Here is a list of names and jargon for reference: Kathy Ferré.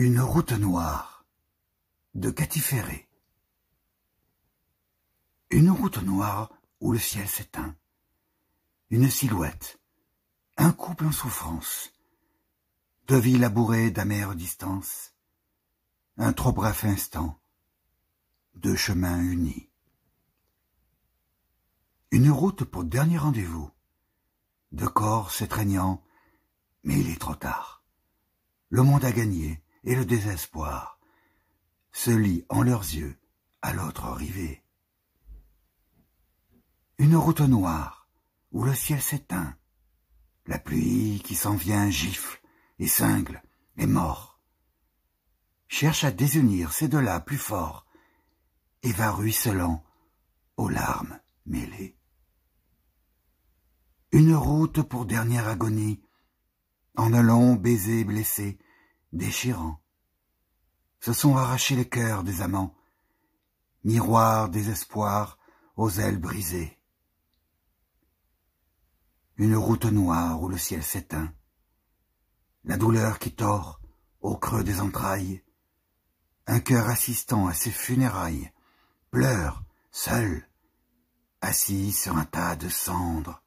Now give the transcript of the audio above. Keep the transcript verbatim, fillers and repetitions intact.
Une route noire de Kathy Ferré. Une route noire où le ciel s'éteint. Une silhouette, un couple en souffrance. Deux vies labourées d'amères distances. Un trop bref instant, deux chemins unis. Une route pour dernier rendez-vous. Deux corps s'étreignant, mais il est trop tard. Le monde a gagné. Et le désespoir se lie en leurs yeux à l'autre rivée. Une route noire où le ciel s'éteint, la pluie qui s'en vient gifle et cingle et mord, cherche à désunir ces deux-là plus forts et va ruisselant aux larmes mêlées. Une route pour dernière agonie, en un long baiser blessé, déchirant, se sont arrachés les cœurs des amants, miroir désespoir aux ailes brisées. Une route noire où le ciel s'éteint, la douleur qui tord au creux des entrailles, un cœur assistant à ses funérailles, pleure, seul, assis sur un tas de cendres,